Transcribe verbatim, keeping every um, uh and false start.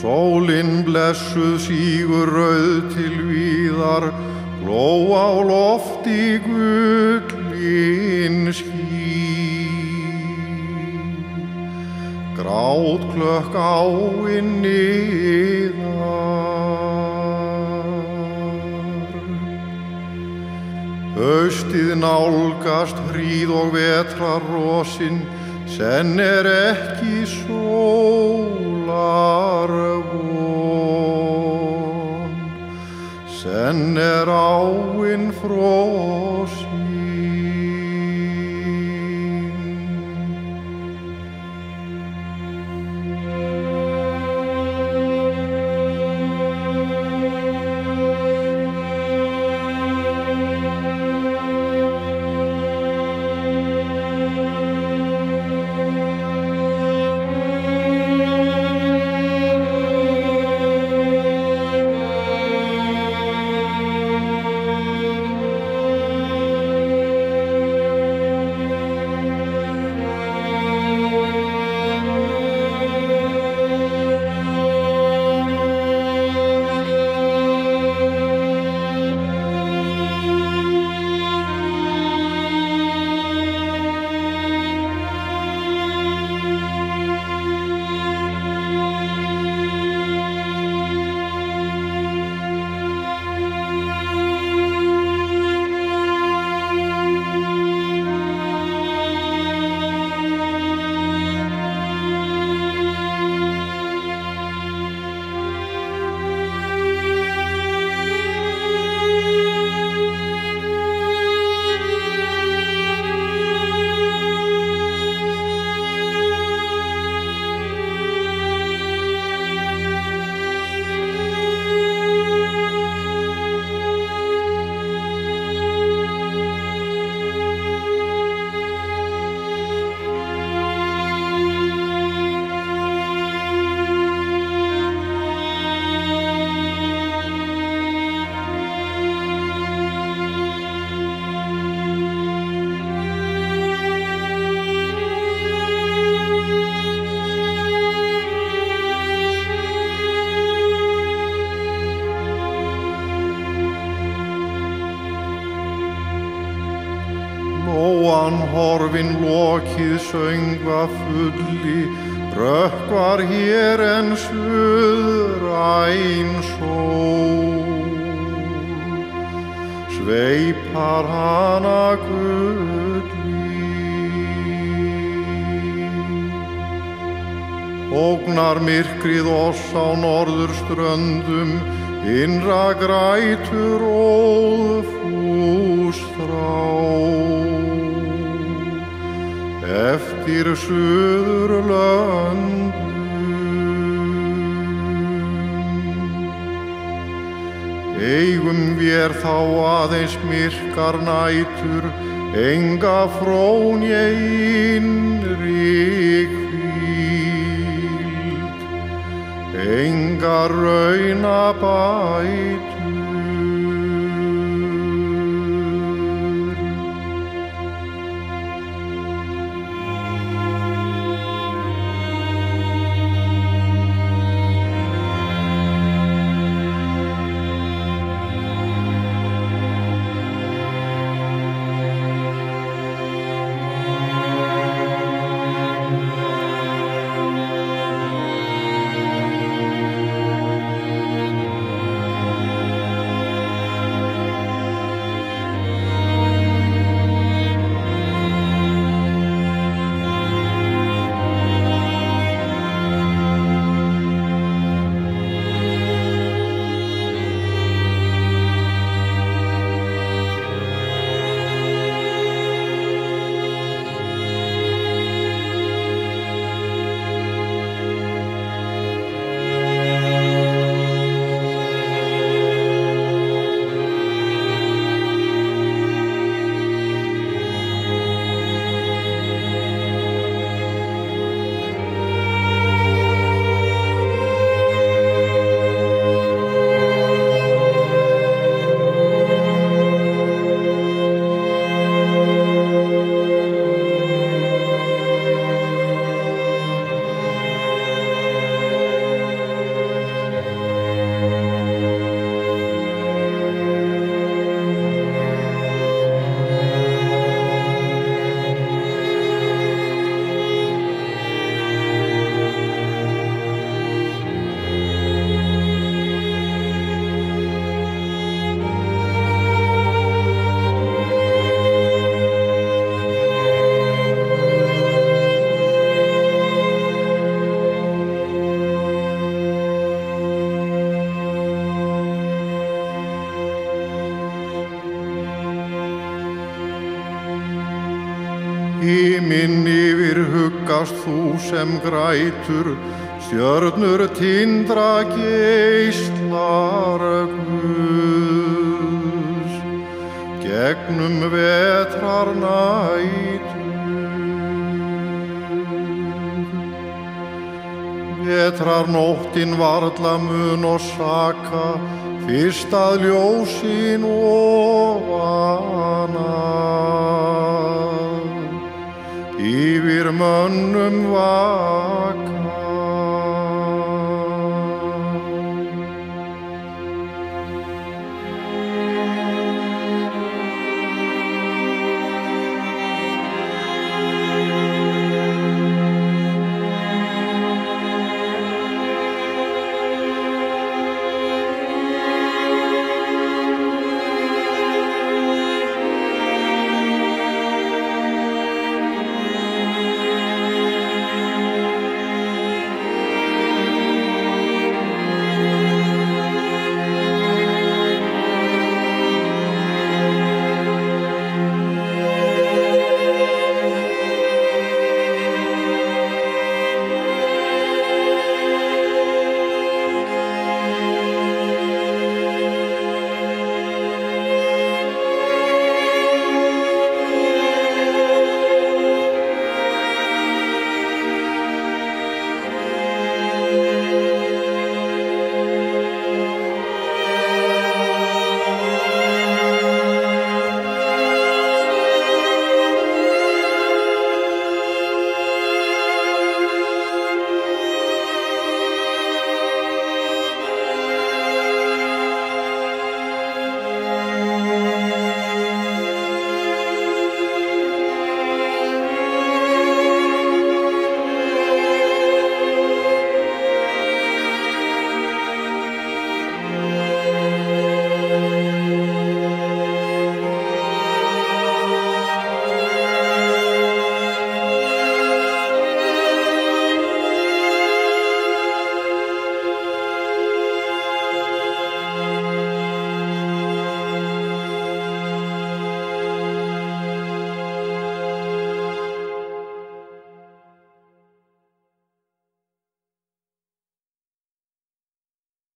Sólin blessuð sígur rauð til víðar, glóa á lofti gullin ský. Grátklökk áin niðar. Haustið nálgast hríð og vetrarrosinn, senn er ekki sólar von, senn er áin frosin. Horfin lokið söngva fulli, rökkvar hér en suðræn sól. Sveipar hana gulli. Ógnar myrkrið oss á norðurströndum, innra grætur óðfús þrá. Eftir Suðurlöndum eigum vér þá aðeins myrkar nætur, enga frón né innri hvíld, enga raunabætur. minn yfir huggast þú sem grætur, stjörnur tindra geislar Guðs, gegnum vetrar nætur. Vetrar nóttin varla mun og saka, fyrst að ljósin ofan að yfir mönnum vaka.